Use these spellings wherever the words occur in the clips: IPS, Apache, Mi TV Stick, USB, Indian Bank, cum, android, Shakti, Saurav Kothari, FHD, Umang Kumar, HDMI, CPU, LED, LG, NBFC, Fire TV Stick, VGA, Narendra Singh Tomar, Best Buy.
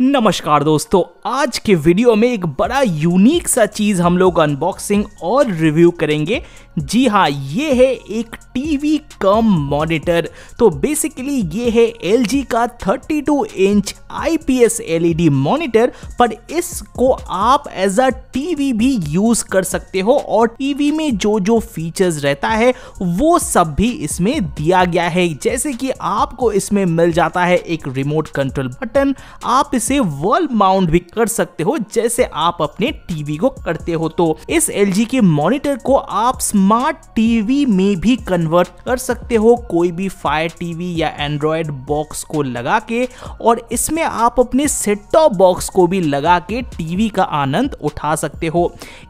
नमस्कार दोस्तों, आज के वीडियो में एक बड़ा यूनिक सा चीज़ हम लोग अनबॉक्सिंग और रिव्यू करेंगे। जी हाँ, ये है एक टीवी कम मॉनिटर। तो बेसिकली ये है LG का 32 इंच IPS LED मॉनिटर, पर इसको आप एज अ टीवी भी यूज कर सकते हो और टीवी में जो जो फीचर्स रहता है वो सब भी इसमें दिया गया है। जैसे कि आपको इसमें मिल जाता है एक रिमोट कंट्रोल बटन, आप इसे वॉल माउंट भी कर सकते हो जैसे आप अपने टीवी को करते हो। तो इस LG के मॉनिटर को आप स्मार्ट टीवी में भी कन्वर्ट कर सकते हो, कोई भी फायर टीवी या एंड्रॉयड बॉक्स को लगा के, और इसमें आप अपने सेट टॉप बॉक्स को भी लगा के टीवी का आनंद उठा सकते हो।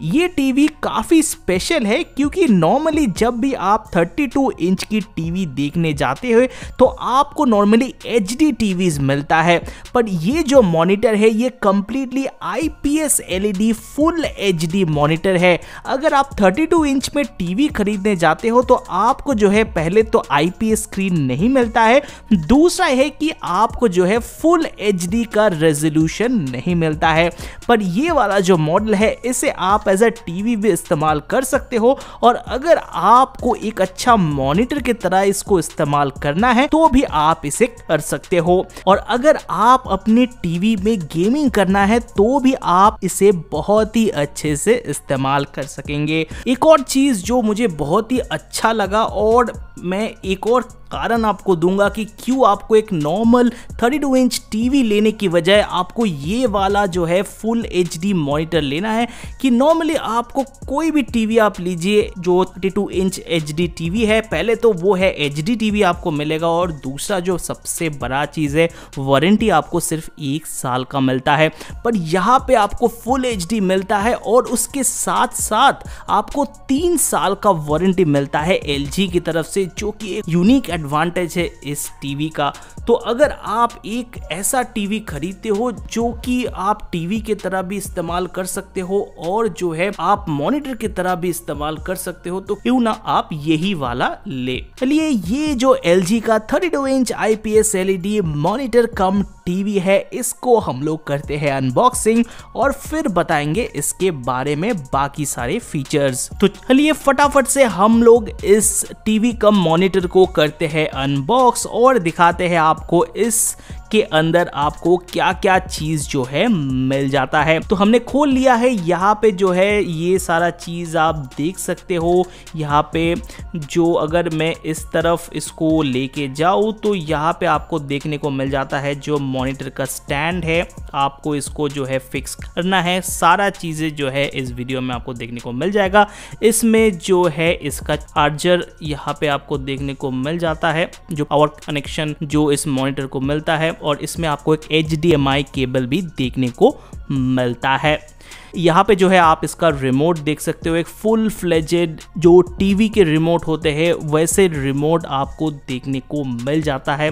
ये टीवी काफी स्पेशल है क्योंकि नॉर्मली जब भी आप 32 इंच की टीवी देखने जाते हो तो आपको नॉर्मली HD टीवीज मिलता है, पर ये जो मॉनिटर है ये completely IPS LED full HD monitor है। अगर आप 32 इंच में टीवी खरीदने जाते हो तो आपको जो है पहले तो IPS स्क्रीन नहीं मिलता है, दूसरा है कि आपको जो है फुल HD का रेजोल्यूशन नहीं मिलता है। पर ये वाला जो मॉडल है इसे आप एज अ टीवी भी इस्तेमाल कर सकते हो, और अगर आपको एक अच्छा मॉनिटर की तरह इसको इस्तेमाल करना है तो भी आप इसे कर सकते हो। और अगर आप अपने टीवी में गेमिंग करना है तो भी आप इसे बहुत ही अच्छे से इस्तेमाल कर सकेंगे। एक और चीज जो मुझे बहुत ही अच्छा लगा और मैं एक और कारण आपको दूंगा कि क्यों आपको एक नॉर्मल 32 इंच टीवी लेने की वजह आपको ये वाला जो है फुल HD मॉनिटर लेना है, कि नॉर्मली आपको कोई भी टीवी आप लीजिए जो 32 इंच HD टीवी है, पहले तो वो है HD टीवी आपको मिलेगा, और दूसरा जो सबसे बड़ा चीज़ है वारंटी आपको सिर्फ 1 साल का मिलता है। पर यहाँ पे आपको फुल HD मिलता है और उसके साथ साथ आपको 3 साल का वारंटी मिलता है LG की तरफ से, जो कि एक यूनिक एडवांटेज है इस टीवी का। तो अगर आप एक ऐसा टीवी खरीदते हो जो कि आप टीवी की तरह भी इस्तेमाल कर सकते हो और जो है आप मॉनिटर की तरह भी इस्तेमाल कर सकते हो, तो क्यों ना आप यही वाला ले। चलिए, ये जो LG का 32 inch IPS LED monitor cum TV है इसको हम लोग करते हैं अनबॉक्सिंग और फिर बताएंगे इसके बारे में बाकी सारे फीचर्स। तो चलिए फटाफट से हम लोग इस टीवी कम मॉनिटर को करते हैं अनबॉक्स और दिखाते हैं आपको इस के अंदर आपको क्या क्या चीज जो है मिल जाता है। तो हमने खोल लिया है, यहाँ पे जो है ये सारा चीज आप देख सकते हो। यहाँ पे जो अगर मैं इस तरफ इसको लेके जाऊँ तो यहाँ पे आपको देखने को मिल जाता है जो मॉनिटर का स्टैंड है, आपको इसको जो है फिक्स करना है। सारा चीजें जो है इस वीडियो में आपको देखने को मिल जाएगा। इसमें जो है इसका चार्जर यहाँ पे आपको देखने को मिल जाता है, जो पावर कनेक्शन जो इस मॉनिटर को मिलता है, और इसमें आपको एक HDMI केबल भी देखने को मिलता है। यहाँ पे जो है आप इसका रिमोट देख सकते हो, एक फुल फ्लेजेड जो टीवी के रिमोट होते हैं वैसे रिमोट आपको देखने को मिल जाता है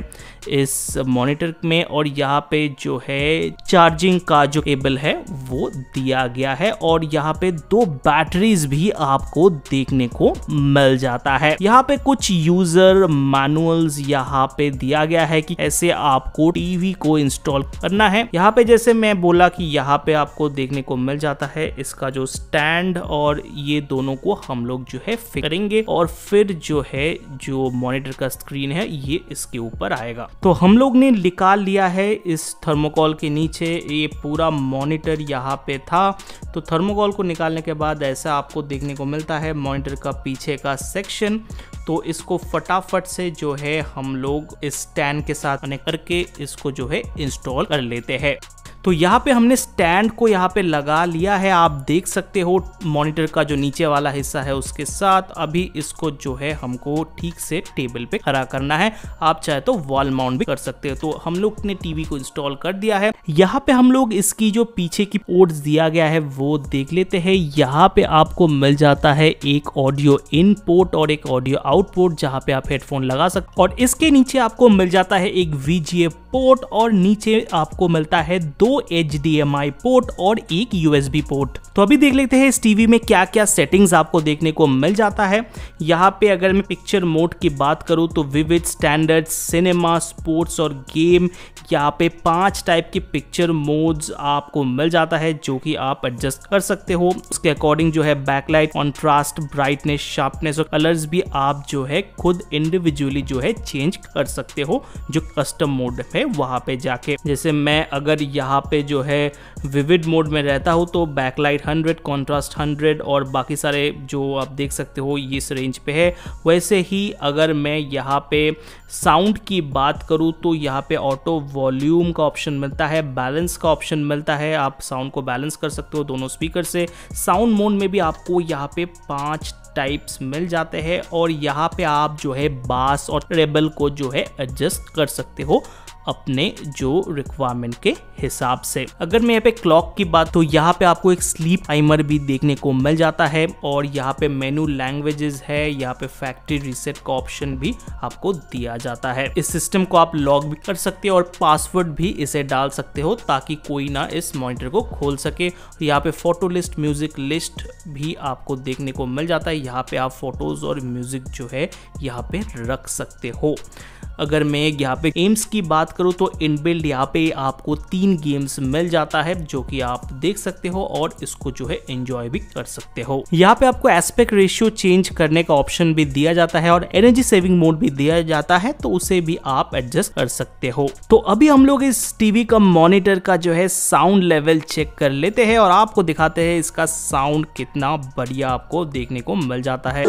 इस मॉनिटर में, और यहाँ पे जो है चार्जिंग का जो केबल है वो दिया गया है, और यहाँ पे 2 बैटरीज भी आपको देखने को मिल जाता है। यहाँ पे कुछ यूजर मैनुअल्स यहाँ पे दिया गया है कि ऐसे आपको टीवी को इंस्टॉल करना है। यहाँ पे जैसे मैं बोला कि यहाँ पे आपको देखने को मिल जाता है इसका जो स्टैंड, और ये दोनों को हम लोग जो है फिक्स करेंगे और फिर जो है जो मॉनिटर का स्क्रीन है ये इसके ऊपर आएगा। तो हम लोग ने निकाल लिया है इस थर्मोकोल के नीचे, ये पूरा मॉनिटर यहाँ पे था। तो थर्मोकोल को निकालने के बाद ऐसा आपको देखने को मिलता है मॉनिटर का पीछे का सेक्शन। तो इसको फटाफट से जो है हम लोग इस स्टैंड के साथ कनेक्ट करके इसको जो है इंस्टॉल कर लेते हैं। तो यहाँ पे हमने स्टैंड को यहाँ पे लगा लिया है, आप देख सकते हो मॉनिटर का जो नीचे वाला हिस्सा है उसके साथ। अभी इसको जो है हमको ठीक से टेबल पे खड़ा करना है, आप चाहे तो वॉल माउंट भी कर सकते हो। तो हम लोग ने टीवी को इंस्टॉल कर दिया है। यहाँ पे हम लोग इसकी जो पीछे की पोर्ट्स दिया गया है वो देख लेते हैं। यहाँ पे आपको मिल जाता है एक ऑडियो इन पोर्ट और एक ऑडियो आउट पोर्ट, जहाँ पे आप हेडफोन लगा सकते हो, और इसके नीचे आपको मिल जाता है एक VGA पोर्ट, और नीचे आपको मिलता है 2 दो HDMI पोर्ट और एक USB पोर्ट। तो अभी देख लेते हैं इस टीवी में क्या क्या सेटिंग्स आपको देखने को मिल जाता है। यहाँ पे अगर मैं पिक्चर मोड की बात करूँ तो विविध, स्टैंडर्ड, सिनेमा, स्पोर्ट्स और गेम, यहाँ पे 5 टाइप के पिक्चर मोड्स आपको मिल जाता है जो कि आप एडजस्ट कर सकते हो। उसके अकॉर्डिंग जो है बैकलाइट, कॉन्ट्रास्ट, ब्राइटनेस, शार्पनेस और कलर्स भी आप जो है खुद इंडिविजुअली जो है चेंज कर सकते हो, जो कस्टम मोड है वहाँ पे जाके। जैसे मैं अगर यहाँ पे जो है विविड मोड में रहता हूँ तो बैकलाइट 100, कॉन्ट्रास्ट 100 और बाकी सारे जो आप देख सकते हो ये इस रेंज पे है। वैसे ही अगर मैं यहाँ पे साउंड की बात करूँ तो यहाँ पे ऑटो वॉल्यूम का ऑप्शन मिलता है, बैलेंस का ऑप्शन मिलता है, आप साउंड को बैलेंस कर सकते हो दोनों स्पीकर से। साउंड मोड में भी आपको यहाँ पे 5 टाइप्स मिल जाते हैं और यहाँ पे आप जो है बास और ट्रेबल को जो है एडजस्ट कर सकते हो अपने जो रिक्वायरमेंट के हिसाब से। अगर मैं यहाँ पे क्लॉक की बात, तो यहाँ पे आपको एक स्लीप टाइमर भी देखने को मिल जाता है और यहाँ पे मेनू लैंग्वेजेस है, यहाँ पे फैक्ट्री रीसेट का ऑप्शन भी आपको दिया जाता है। इस सिस्टम को आप लॉक भी कर सकते हो और पासवर्ड भी इसे डाल सकते हो ताकि कोई ना इस मॉनिटर को खोल सके। यहाँ पे फोटो लिस्ट, म्यूजिक लिस्ट भी आपको देखने को मिल जाता है। यहाँ पे आप फोटोज और म्यूजिक जो है यहाँ पे रख सकते हो। अगर मैं यहाँ पे गेम्स की बात करूँ तो इनबिल्ड यहाँ पे आपको 3 गेम्स मिल जाता है जो कि आप देख सकते हो और इसको जो है एंजॉय भी कर सकते हो। यहाँ पे आपको एस्पेक्ट रेशियो चेंज करने का ऑप्शन भी दिया जाता है और एनर्जी सेविंग मोड भी दिया जाता है, तो उसे भी आप एडजस्ट कर सकते हो। तो अभी हम लोग इस टीवी का मॉनिटर का जो है साउंड लेवल चेक कर लेते हैं और आपको दिखाते हैं इसका साउंड कितना बढ़िया आपको देखने को मिल जाता है।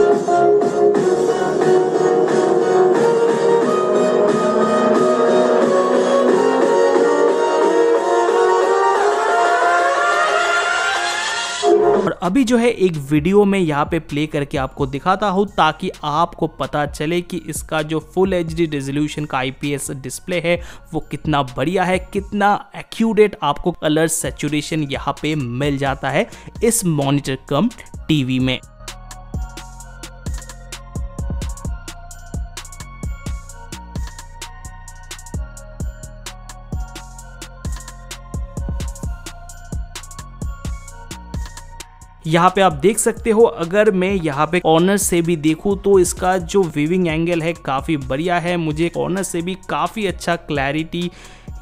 अभी जो है एक वीडियो में यहाँ पे प्ले करके आपको दिखाता हूँ ताकि आपको पता चले कि इसका जो फुल HD रेजोल्यूशन का IPS डिस्प्ले है वो कितना बढ़िया है, कितना एक्यूरेट आपको कलर सैचुरेशन यहाँ पे मिल जाता है इस मॉनिटर कम टीवी में। यहाँ पे आप देख सकते हो, अगर मैं यहाँ पे कॉर्नर से भी देखूँ तो इसका जो व्यूइंग एंगल है काफ़ी बढ़िया है। मुझे कॉर्नर से भी काफ़ी अच्छा क्लैरिटी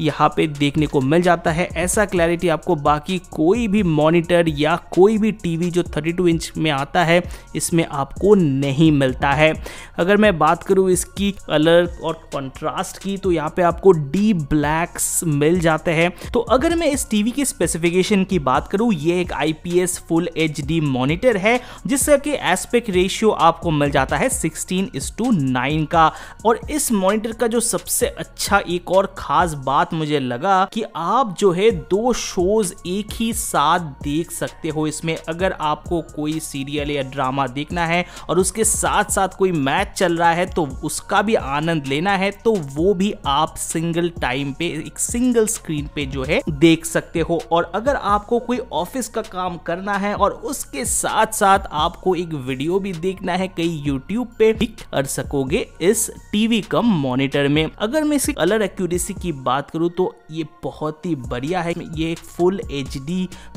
यहाँ पे देखने को मिल जाता है। ऐसा क्लैरिटी आपको बाकी कोई भी मॉनिटर या कोई भी टीवी जो 32 इंच में आता है इसमें आपको नहीं मिलता है। अगर मैं बात करूँ इसकी कलर और कंट्रास्ट की तो यहाँ पे आपको डी ब्लैक्स मिल जाते हैं। तो अगर मैं इस टीवी के स्पेसिफिकेशन की बात करूँ, ये एक IPS फुल HD मॉनिटर है जिसका कि एस्पेक्ट रेशियो आपको मिल जाता है 16:9 का। और इस मॉनिटर का जो सबसे अच्छा एक और खास बात मुझे लगा कि आप जो है 2 शोज एक ही साथ देख सकते हो इसमें। अगर आपको कोई सीरियल या ड्रामा देखना है और उसके साथ साथ कोई मैच चल रहा है तो उसका भी आनंद लेना है तो वो भी आप सिंगल टाइम पे एक सिंगल स्क्रीन पे जो है देख सकते हो। और अगर आपको कोई ऑफिस का काम करना है और उसके साथ साथ आपको एक वीडियो भी देखना है कहीं यूट्यूब पे भी कर सकोगे इस टीवी कम मॉनिटर में। अगर मैं इसकी कलर एक्यूरेसी की बात करूं तो ये बहुत ही बढ़िया है। ये फुल HD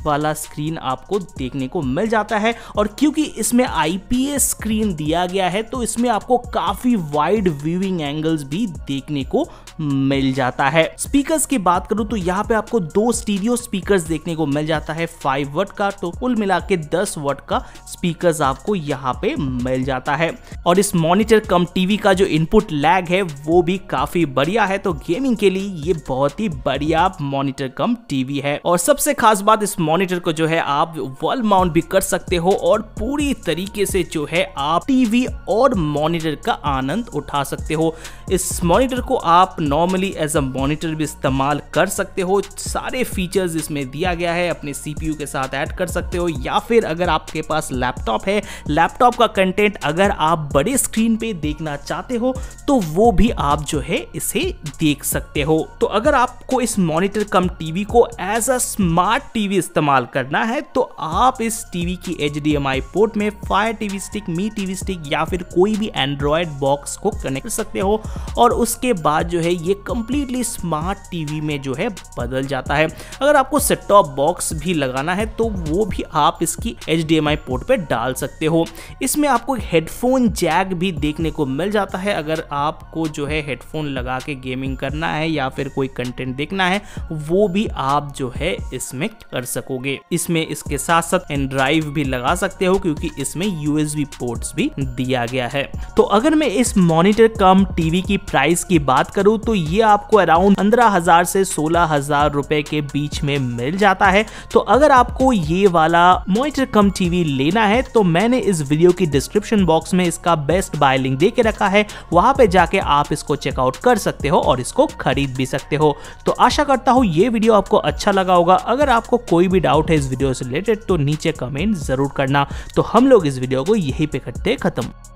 वाला स्क्रीन आपको देखने को मिल जाता है और क्योंकि इसमें IPS स्क्रीन दिया गया है तो इसमें आपको काफी वाइड व्यूइंग एंगल्स भी देखने को मिल जाता है। स्पीकर्स की बात करूं तो यहाँ पे आपको 2 स्टीरियो स्पीकर्स देखने को मिल जाता है 5 वाट का, तो कुल मिला के 10 वाट का स्पीकर्स आपको यहाँ पे मिल जाता है। और इस मॉनिटर कम टीवी का जो इनपुट लैग है वो भी काफी बढ़िया है, तो गेमिंग के लिए ये बहुत ही बढ़िया मॉनिटर कम टीवी है। और सबसे खास बात, इस मॉनिटर को जो है आप वॉल माउंट भी कर सकते हो और पूरी तरीके से जो है आप टीवी और मॉनिटर का आनंद उठा सकते हो। इस मॉनिटर को आप नॉर्मली एज अ मॉनिटर भी इस्तेमाल कर सकते हो। सारे फीचर्स इसमें दिया गया है, अपने CPU के साथ ऐड कर सकते हो या फिर अगर आपके पास लैपटॉप है, लैपटॉप का कंटेंट अगर आप बड़े स्क्रीन पे देखना चाहते हो तो वो भी आप जो है इसे देख सकते हो। तो अगर आपको इस मॉनिटर कम टीवी को एज अ स्मार्ट टीवी इस्तेमाल करना है तो आप इस टीवी की HDMI पोर्ट में fire TV stick, Mi TV stick या फिर कोई भी एंड्रॉयड बॉक्स को कनेक्ट कर सकते हो और उसके बाद जो है ये कंप्लीटली स्मार्ट टीवी में जो है बदल जाता है। अगर आपको सेट टॉप बॉक्स भी लगाना है तो वो भी आप इसकी HDMI पोर्ट पे डाल सकते हो। इसमें आपको हेडफोन जैक भी देखने को मिल जाता है। अगर आपको जो है हेडफोन लगा के गेमिंग करना है या फिर कोई कंटेंट देखना है वो भी आप जो है इसमें कर सकोगे। इसमें इसके साथ साथ एन ड्राइव भी लगा सकते हो क्योंकि इसमें USB पोर्ट्स भी दिया गया है। तो अगर मैं इस मॉनिटर कम टीवी की प्राइस की बात करूं तो ये आपको अराउंड 15,000 से 16,000 रुपए के बीच में मिल जाता है। तो अगर आपको ये वाला मॉनिटर कम टीवी लेना है तो मैंने इस वीडियो की डिस्क्रिप्शन बॉक्स में इसका बेस्ट बाय लिंक दे के रखा है, वहां पे जाके आप इसको चेकआउट कर सकते हो और इसको खरीद भी सकते हो। तो आशा करता हूं ये वीडियो आपको अच्छा लगा होगा। अगर आपको कोई भी डाउट है इस वीडियो से रिलेटेड तो नीचे कमेंट जरूर करना। तो हम लोग इस वीडियो को यहीं पे करते खत्म।